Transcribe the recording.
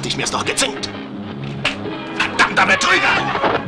dachte ich mir's doch gezinkt. Verdammter Betrüger!